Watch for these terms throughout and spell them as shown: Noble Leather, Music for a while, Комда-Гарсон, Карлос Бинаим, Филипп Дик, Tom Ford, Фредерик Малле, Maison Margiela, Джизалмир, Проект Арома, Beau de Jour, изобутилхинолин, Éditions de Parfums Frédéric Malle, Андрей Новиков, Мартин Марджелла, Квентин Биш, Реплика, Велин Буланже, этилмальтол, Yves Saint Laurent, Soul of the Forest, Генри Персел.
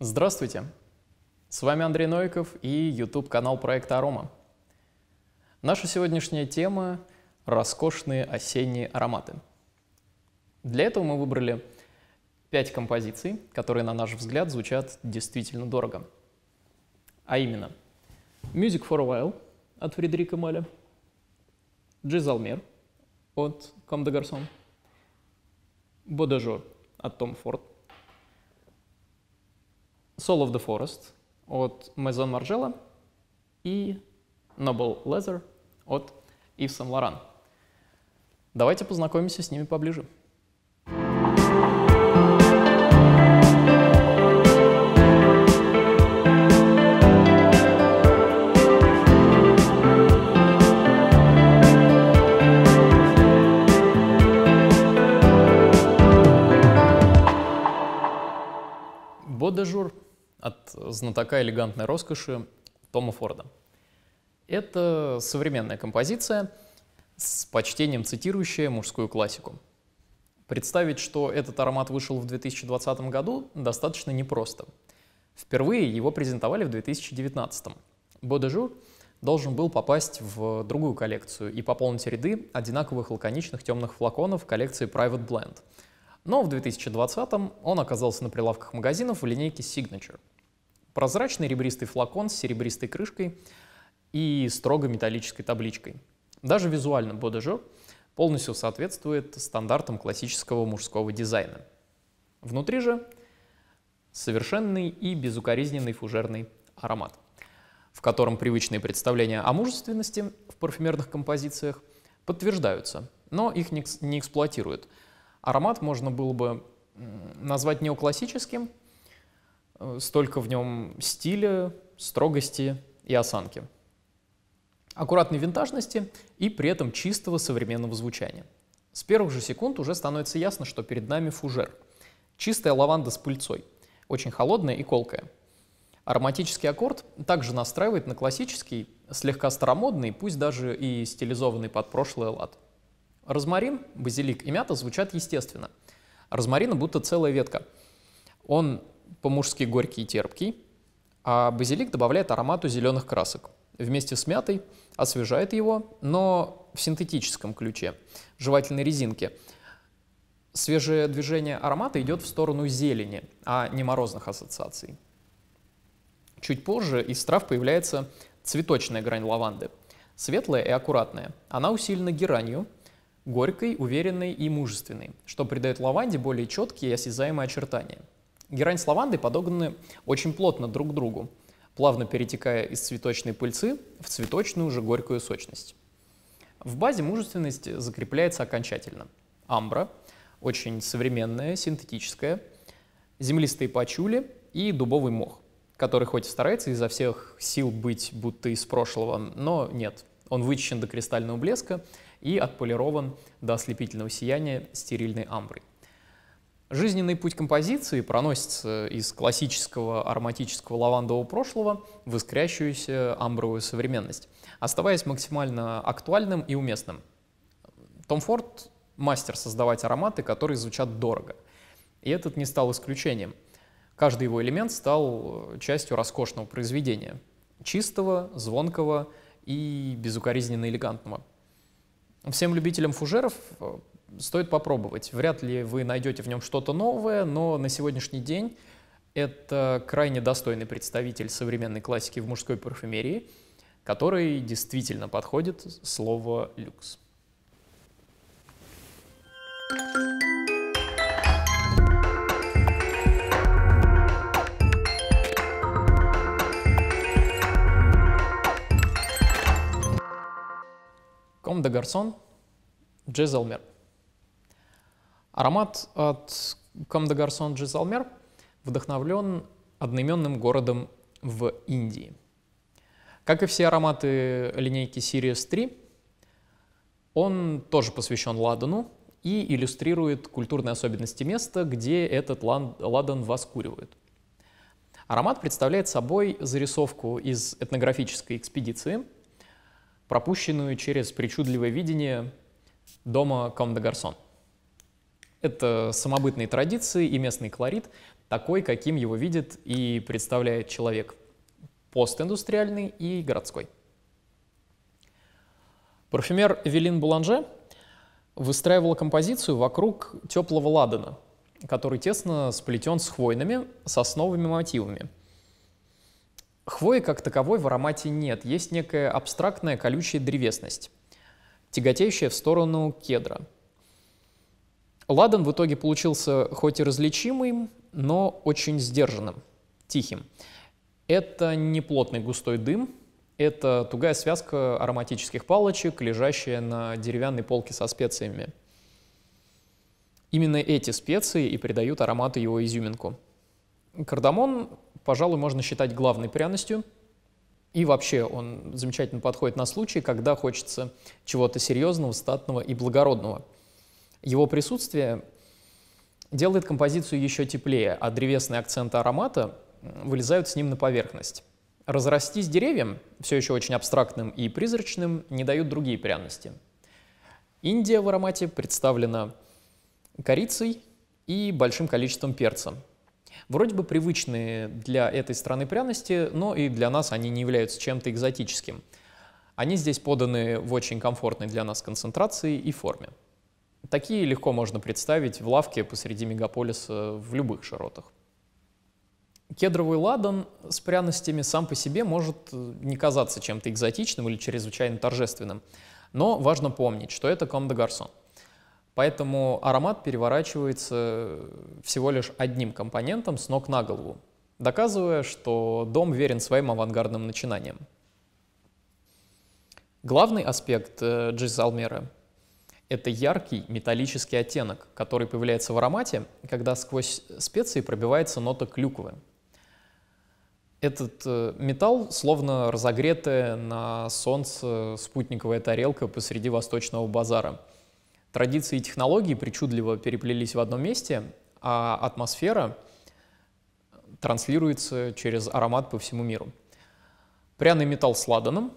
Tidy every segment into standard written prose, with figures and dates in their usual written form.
Здравствуйте! С вами Андрей Новиков и YouTube-канал Проекта Арома. Наша сегодняшняя тема – роскошные осенние ароматы. Для этого мы выбрали 5 композиций, которые, на наш взгляд, звучат действительно дорого. А именно Music for a while от Фредерика Малле, Джизалмир от Комда-Гарсон, Beau de Jour от Tom Ford, Soul of the Forest от Maison Margiela и Noble Leather от Yves Saint Laurent. Давайте познакомимся с ними поближе. Beau de Jour от знатока элегантной роскоши Тома Форда. Это современная композиция, с почтением цитирующая мужскую классику. Представить, что этот аромат вышел в 2020 году, достаточно непросто. Впервые его презентовали в 2019. Beau de Jour должен был попасть в другую коллекцию и пополнить ряды одинаковых лаконичных темных флаконов коллекции Private Blend. Но в 2020-м он оказался на прилавках магазинов в линейке Signature. Прозрачный ребристый флакон с серебристой крышкой и строго металлической табличкой. Даже визуально Beau de Jour полностью соответствует стандартам классического мужского дизайна. Внутри же совершенный и безукоризненный фужерный аромат, в котором привычные представления о мужественности в парфюмерных композициях подтверждаются, но их не эксплуатируют. Аромат можно было бы назвать неоклассическим, столько в нем стиля, строгости и осанки, аккуратной винтажности и при этом чистого современного звучания. С первых же секунд уже становится ясно, что перед нами фужер. Чистая лаванда с пыльцой, очень холодная и колкая. Ароматический аккорд также настраивает на классический, слегка старомодный, пусть даже и стилизованный под прошлый лад. Розмарин, базилик и мята звучат естественно. Розмарина будто целая ветка. Он по-мужски горький и терпкий, а базилик добавляет аромату зеленых красок. Вместе с мятой освежает его, но в синтетическом ключе, жевательной резинки. Свежее движение аромата идет в сторону зелени, а не морозных ассоциаций. Чуть позже из трав появляется цветочная грань лаванды. Светлая и аккуратная. Она усилена геранью. Горькой, уверенной и мужественной, что придает лаванде более четкие и осязаемые очертания. Герань с лавандой подогнаны очень плотно друг к другу, плавно перетекая из цветочной пыльцы в цветочную же горькую сочность. В базе мужественность закрепляется окончательно. Амбра, очень современная, синтетическая, землистые пачули и дубовый мох, который хоть и старается изо всех сил быть будто из прошлого, но нет. Он вычищен до кристального блеска и отполирован до ослепительного сияния стерильной амброй. Жизненный путь композиции проносится из классического ароматического лавандового прошлого в искрящуюся амбровую современность, оставаясь максимально актуальным и уместным. Том Форд – мастер создавать ароматы, которые звучат дорого. И этот не стал исключением. Каждый его элемент стал частью роскошного произведения – чистого, звонкого и безукоризненно элегантного. Всем любителям фужеров стоит попробовать. Вряд ли вы найдете в нем что-то новое, но на сегодняшний день это крайне достойный представитель современной классики в мужской парфюмерии, который действительно подходит слово «люкс». Комда-Гарсон, Джизалмир. Аромат от Комда-Гарсон, Джизалмир вдохновлен одноименным городом в Индии. Как и все ароматы линейки Series 3, он тоже посвящен ладану и иллюстрирует культурные особенности места, где этот ладан воскуривают. Аромат представляет собой зарисовку из этнографической экспедиции, пропущенную через причудливое видение дома Комда-Гарсон. Это самобытные традиции и местный колорит такой, каким его видит и представляет человек постиндустриальный и городской. Парфюмер Велин Буланже выстраивала композицию вокруг теплого ладана, который тесно сплетен с хвойными, сосновыми мотивами. Хвои как таковой в аромате нет, есть некая абстрактная колючая древесность, тяготеющая в сторону кедра. Ладан в итоге получился хоть и различимым, но очень сдержанным, тихим. Это не плотный густой дым, это тугая связка ароматических палочек, лежащая на деревянной полке со специями. Именно эти специи и придают аромату его изюминку. Кардамон, пожалуй, можно считать главной пряностью. И вообще он замечательно подходит на случай, когда хочется чего-то серьезного, статного и благородного. Его присутствие делает композицию еще теплее, а древесные акценты аромата вылезают с ним на поверхность. Разрастись деревьям, все еще очень абстрактным и призрачным, не дают другие пряности. Индия в аромате представлена корицей и большим количеством перца. Вроде бы привычные для этой страны пряности, но и для нас они не являются чем-то экзотическим. Они здесь поданы в очень комфортной для нас концентрации и форме. Такие легко можно представить в лавке посреди мегаполиса в любых широтах. Кедровый ладан с пряностями сам по себе может не казаться чем-то экзотичным или чрезвычайно торжественным, но важно помнить, что это Комда-Гарсон. Поэтому аромат переворачивается всего лишь одним компонентом с ног на голову, доказывая, что дом верен своим авангардным начинаниям. Главный аспект Джизалмира – это яркий металлический оттенок, который появляется в аромате, когда сквозь специи пробивается нота клюквы. Этот металл словно разогретая на солнце спутниковая тарелка посреди восточного базара. Традиции и технологии причудливо переплелись в одном месте, а атмосфера транслируется через аромат по всему миру. Пряный металл с ладаном,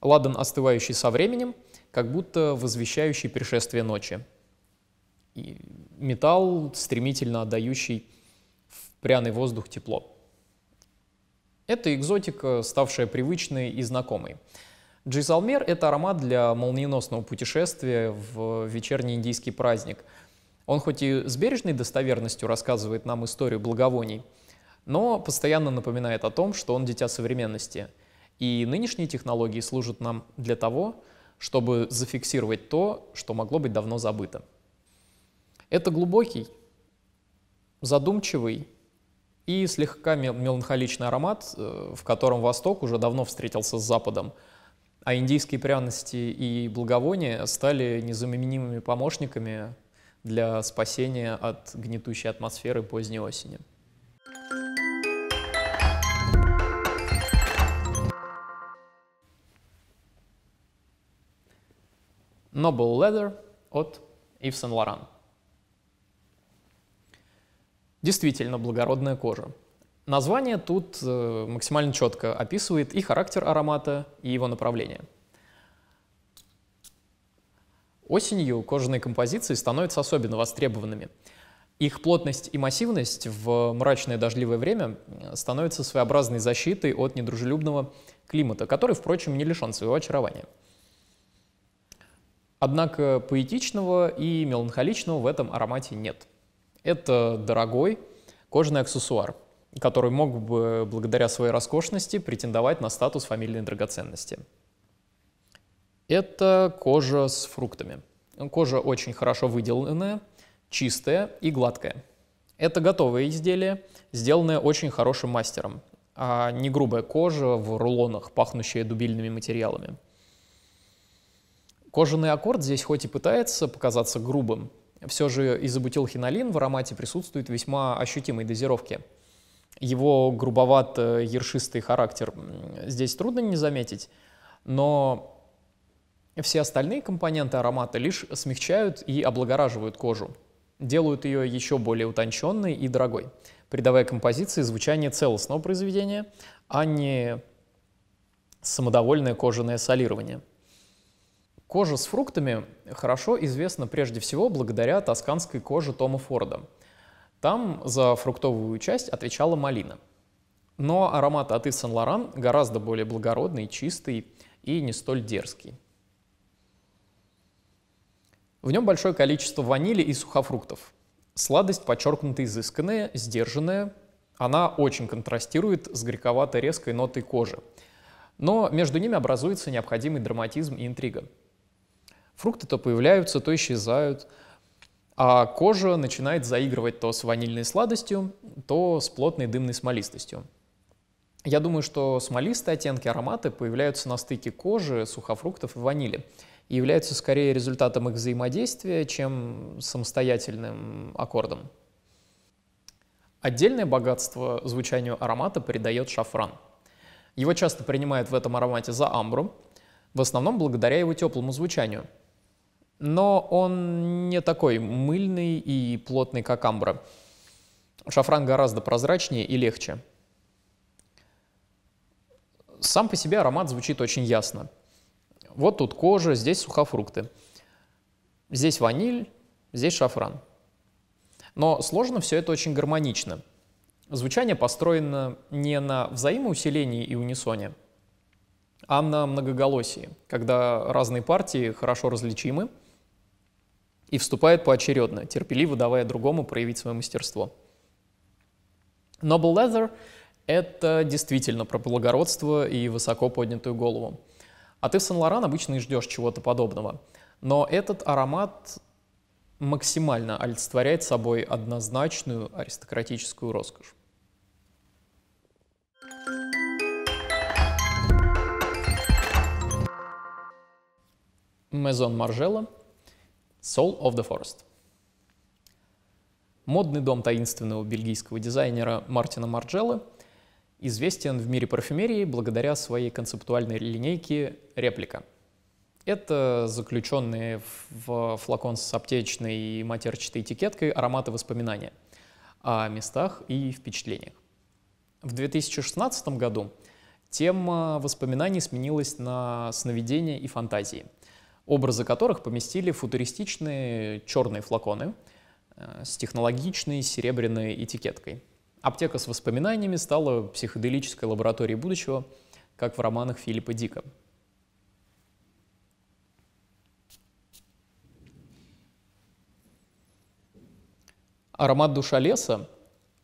ладан, остывающий со временем, как будто возвещающий пришествие ночи. И металл, стремительно отдающий в пряный воздух тепло. Это экзотика, ставшая привычной и знакомой. Джизалмир — это аромат для молниеносного путешествия в вечерний индийский праздник. Он хоть и с бережной достоверностью рассказывает нам историю благовоний, но постоянно напоминает о том, что он дитя современности. И нынешние технологии служат нам для того, чтобы зафиксировать то, что могло быть давно забыто. Это глубокий, задумчивый и слегка меланхоличный аромат, в котором Восток уже давно встретился с Западом, а индийские пряности и благовония стали незаменимыми помощниками для спасения от гнетущей атмосферы поздней осени. Noble Leather от Yves Saint Laurent. Действительно благородная кожа. Название тут максимально четко описывает и характер аромата, и его направление. Осенью кожаные композиции становятся особенно востребованными. Их плотность и массивность в мрачное дождливое время становятся своеобразной защитой от недружелюбного климата, который, впрочем, не лишен своего очарования. Однако поэтичного и меланхоличного в этом аромате нет. Это дорогой кожаный аксессуар, который мог бы, благодаря своей роскошности, претендовать на статус фамильной драгоценности. Это кожа с фруктами. Кожа очень хорошо выделанная, чистая и гладкая. Это готовое изделие, сделанное очень хорошим мастером, а не грубая кожа в рулонах, пахнущая дубильными материалами. Кожаный аккорд здесь хоть и пытается показаться грубым, все же изобутилхинолин в аромате присутствует в весьма ощутимой дозировке. Его грубовато-ершистый характер здесь трудно не заметить, но все остальные компоненты аромата лишь смягчают и облагораживают кожу, делают ее еще более утонченной и дорогой, придавая композиции звучание целостного произведения, а не самодовольное кожаное солирование. Кожа с фруктами хорошо известна прежде всего благодаря тосканской коже Тома Форда. Там за фруктовую часть отвечала малина. Но аромат от Yves Saint Laurent гораздо более благородный, чистый и не столь дерзкий. В нем большое количество ванили и сухофруктов. Сладость подчеркнуто изысканная, сдержанная. Она очень контрастирует с горьковато-резкой нотой кожи. Но между ними образуется необходимый драматизм и интрига. Фрукты то появляются, то исчезают, а кожа начинает заигрывать то с ванильной сладостью, то с плотной дымной смолистостью. Я думаю, что смолистые оттенки аромата появляются на стыке кожи, сухофруктов и ванили и являются скорее результатом их взаимодействия, чем самостоятельным аккордом. Отдельное богатство звучанию аромата придает шафран. Его часто принимают в этом аромате за амбру, в основном благодаря его теплому звучанию. Но он не такой мыльный и плотный, как амбра. Шафран гораздо прозрачнее и легче. Сам по себе аромат звучит очень ясно. Вот тут кожа, здесь сухофрукты. Здесь ваниль, здесь шафран. Но сложно все это очень гармонично. Звучание построено не на взаимоусилении и унисоне, а на многоголосии, когда разные партии хорошо различимы и вступают поочередно, терпеливо давая другому проявить свое мастерство. Noble Leather — это действительно про благородство и высоко поднятую голову. От Yves Saint Laurent обычно и ждешь чего-то подобного, но этот аромат максимально олицетворяет собой однозначную аристократическую роскошь. Maison Margiela, Soul of the Forest. Модный дом таинственного бельгийского дизайнера Мартина Марджеллы известен в мире парфюмерии благодаря своей концептуальной линейке «Реплика». Это заключенные в флакон с аптечной и матерчатой этикеткой ароматы воспоминания о местах и впечатлениях. В 2016 году тема воспоминаний сменилась на сновидения и фантазии, образы которых поместили футуристичные черные флаконы с технологичной серебряной этикеткой. Аптека с воспоминаниями стала психоделической лабораторией будущего, как в романах Филиппа Дика. Аромат душа леса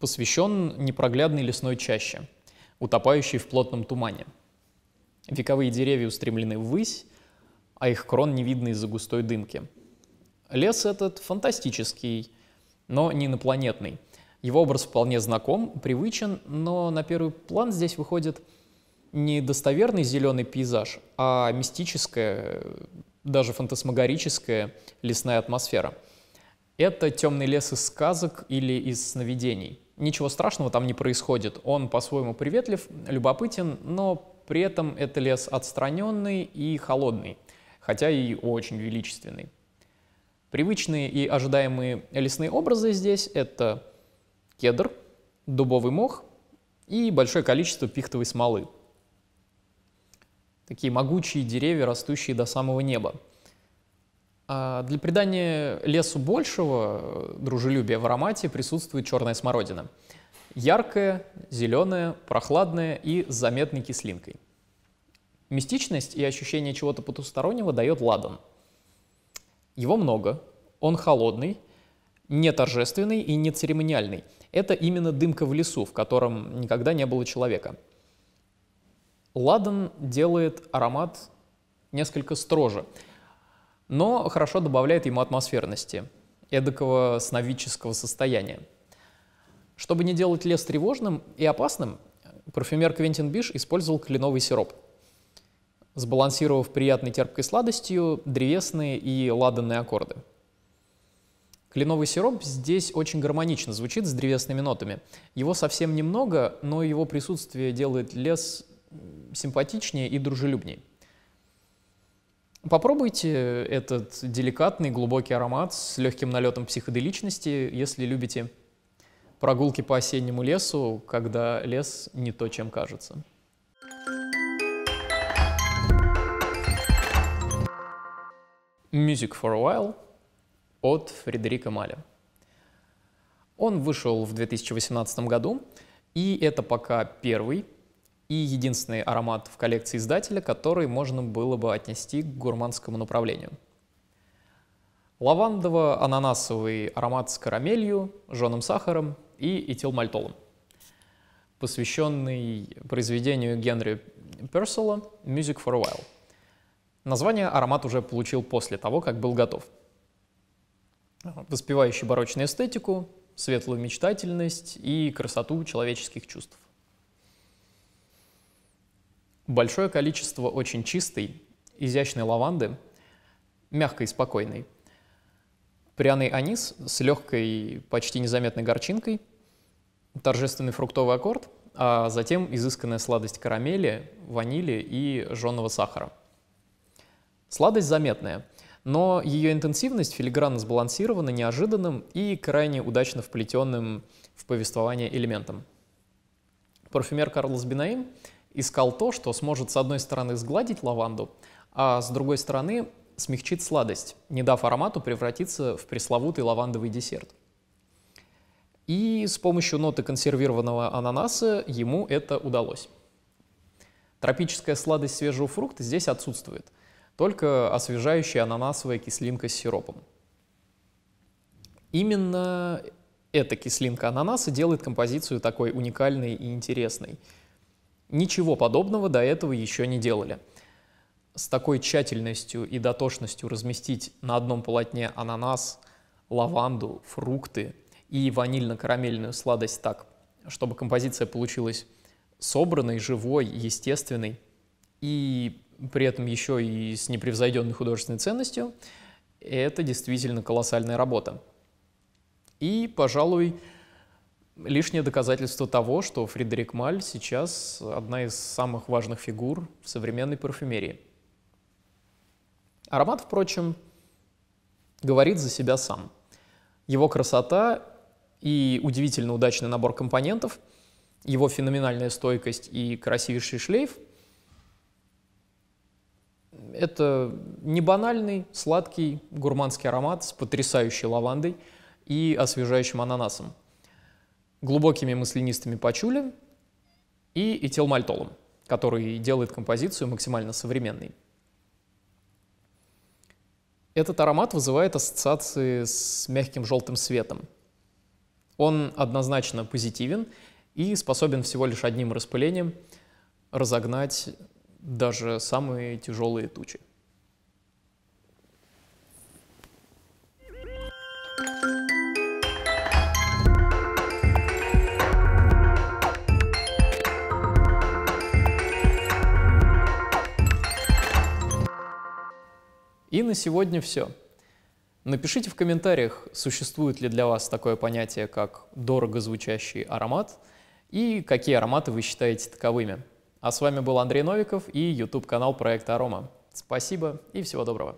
посвящен непроглядной лесной чаще, утопающей в плотном тумане. Вековые деревья устремлены ввысь, а их крон не видно из-за густой дымки. Лес этот фантастический, но не инопланетный. Его образ вполне знаком, привычен, но на первый план здесь выходит не достоверный зеленый пейзаж, а мистическая, даже фантасмагорическая лесная атмосфера. Это темный лес из сказок или из сновидений. Ничего страшного там не происходит. Он по-своему приветлив, любопытен, но при этом это лес отстраненный и холодный, хотя и очень величественный. Привычные и ожидаемые лесные образы здесь — это кедр, дубовый мох и большое количество пихтовой смолы. Такие могучие деревья, растущие до самого неба. А для придания лесу большего дружелюбия в аромате присутствует черная смородина. Яркая, зеленая, прохладная и с заметной кислинкой. Мистичность и ощущение чего-то потустороннего дает ладан. Его много, он холодный, не торжественный и не церемониальный. Это именно дымка в лесу, в котором никогда не было человека. Ладан делает аромат несколько строже, но хорошо добавляет ему атмосферности, эдакого сновидческого состояния. Чтобы не делать лес тревожным и опасным, парфюмер Квентин Биш использовал кленовый сироп, сбалансировав приятной терпкой сладостью древесные и ладанные аккорды. Кленовый сироп здесь очень гармонично звучит с древесными нотами. Его совсем немного, но его присутствие делает лес симпатичнее и дружелюбнее. Попробуйте этот деликатный, глубокий аромат с легким налетом психоделичности, если любите прогулки по осеннему лесу, когда лес не то, чем кажется. Music for a while от Фредерика Маля. Он вышел в 2018 году, и это пока первый и единственный аромат в коллекции издателя, который можно было бы отнести к гурманскому направлению. Лавандово-ананасовый аромат с карамелью, жженым сахаром и этилмальтолом, посвященный произведению Генри Персела «Music for a while». Название аромат уже получил после того, как был готов. Воспевающий барочную эстетику, светлую мечтательность и красоту человеческих чувств. Большое количество очень чистой, изящной лаванды, мягкой и спокойной. Пряный анис с легкой, почти незаметной горчинкой, торжественный фруктовый аккорд, а затем изысканная сладость карамели, ванили и жженого сахара. Сладость заметная, но ее интенсивность филигранно сбалансирована неожиданным и крайне удачно вплетенным в повествование элементом. Парфюмер Карлос Бинаим искал то, что сможет с одной стороны сгладить лаванду, а с другой стороны смягчит сладость, не дав аромату превратиться в пресловутый лавандовый десерт. И с помощью ноты консервированного ананаса ему это удалось. Тропическая сладость свежего фрукта здесь отсутствует, только освежающая ананасовая кислинка с сиропом. Именно эта кислинка ананаса делает композицию такой уникальной и интересной. Ничего подобного до этого еще не делали. С такой тщательностью и дотошностью разместить на одном полотне ананас, лаванду, фрукты и ванильно-карамельную сладость так, чтобы композиция получилась собранной, живой, естественной и при этом еще и с непревзойденной художественной ценностью, это действительно колоссальная работа. И, пожалуй, лишнее доказательство того, что Фредерик Маль сейчас одна из самых важных фигур в современной парфюмерии. Аромат, впрочем, говорит за себя сам. Его красота и удивительно удачный набор компонентов, его феноменальная стойкость и красивейший шлейф — это не банальный, сладкий гурманский аромат с потрясающей лавандой и освежающим ананасом, глубокими маслянистыми пачули и этилмальтолом, который делает композицию максимально современной. Этот аромат вызывает ассоциации с мягким желтым светом. Он однозначно позитивен и способен всего лишь одним распылением разогнать даже самые тяжелые тучи. И на сегодня все. Напишите в комментариях, существует ли для вас такое понятие, как дорого звучащий аромат, и какие ароматы вы считаете таковыми. А с вами был Андрей Новиков и YouTube-канал Проекта Арома. Спасибо и всего доброго.